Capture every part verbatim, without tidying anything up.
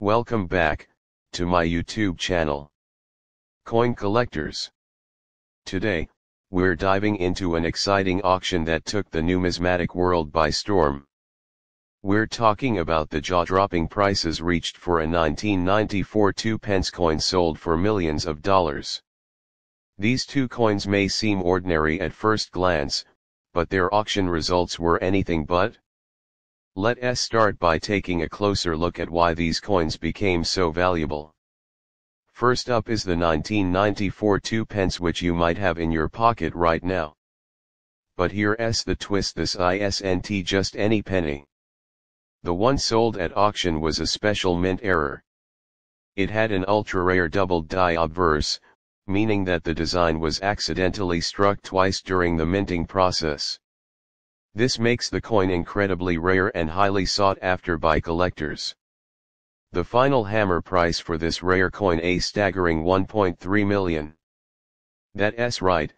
Welcome back to my YouTube channel, Coin Collectors. Today, we're diving into an exciting auction that took the numismatic world by storm. We're talking about the jaw-dropping prices reached for a nineteen ninety-four two pence coin sold for millions of dollars. These two coins may seem ordinary at first glance, but their auction results were anything but. Let us start by taking a closer look at why these coins became so valuable. First up is the nineteen ninety-four two pence, which you might have in your pocket right now. But here's the twist: this isn't just any penny. The one sold at auction was a special mint error. It had an ultra-rare double die obverse, meaning that the design was accidentally struck twice during the minting process. This makes the coin incredibly rare and highly sought after by collectors. The final hammer price for this rare coin: a staggering one point three million dollars. That's right,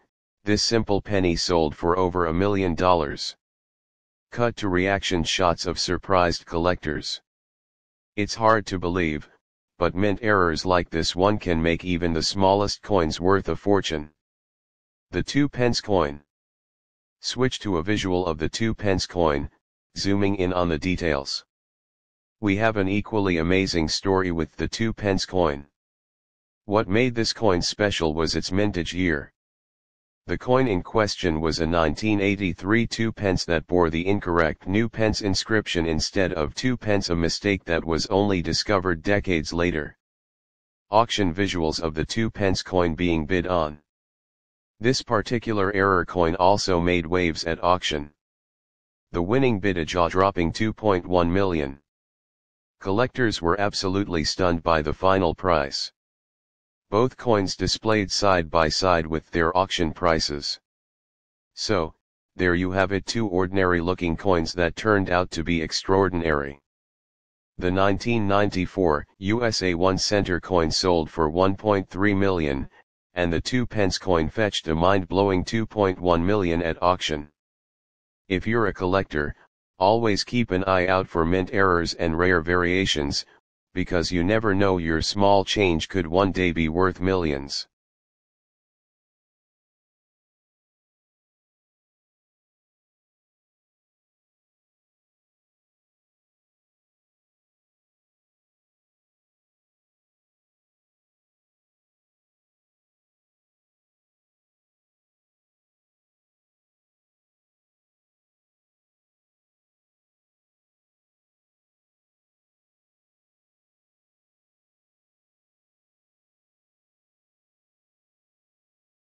this simple penny sold for over a million dollars. Cut to reaction shots of surprised collectors. It's hard to believe, but mint errors like this one can make even the smallest coins worth a fortune. The two pence coin. Switch to a visual of the two pence coin, zooming in on the details. We have an equally amazing story with the two pence coin. What made this coin special was its mintage year. The coin in question was a nineteen eighty-three two pence that bore the incorrect New Pence inscription instead of two pence, a mistake that was only discovered decades later. Auction visuals of the two pence coin being bid on. This particular error coin also made waves at auction. The winning bid: a jaw-dropping two point one million dollars. Collectors were absolutely stunned by the final price. Both coins displayed side by side with their auction prices. So, there you have it: two ordinary-looking coins that turned out to be extraordinary. The nineteen ninety-four U S A one center coin sold for one point three million dollars. And the two pence coin fetched a mind-blowing two point one million dollars at auction. If you're a collector, always keep an eye out for mint errors and rare variations, because you never know, your small change could one day be worth millions.